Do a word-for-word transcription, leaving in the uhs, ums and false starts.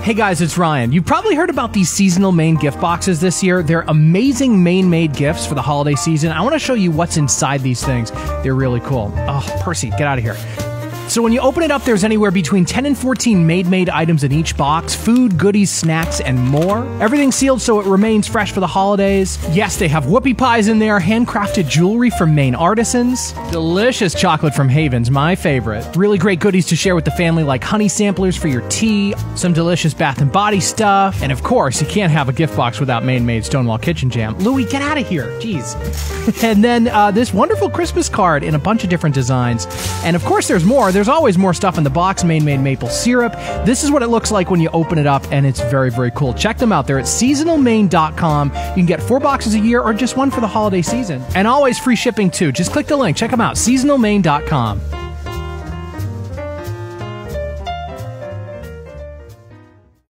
Hey guys, it's Ryan. You've probably heard about these seasonal Maine gift boxes this year. They're amazing Maine-made gifts for the holiday season. I want to show you what's inside these things. They're really cool. Oh, Percy, get out of here. So when you open it up, there's anywhere between ten and fourteen made-made items in each box, food, goodies, snacks, and more. Everything's sealed so it remains fresh for the holidays. Yes, they have whoopie pies in there, handcrafted jewelry from Maine artisans, delicious chocolate from Havens, my favorite. Really great goodies to share with the family like honey samplers for your tea, some delicious Bath and Body stuff, and of course, you can't have a gift box without Maine-made Stonewall Kitchen jam. Louie, get out of here, jeez. And then uh, this wonderful Christmas card in a bunch of different designs. And of course, there's more. There's There's always more stuff in the box. Maine-made maple syrup. This is what it looks like when you open it up, and it's very, very cool. Check them out. They're at Seasonal Maine dot com. You can get four boxes a year or just one for the holiday season. And always free shipping, too. Just click the link. Check them out. Seasonal Maine dot com.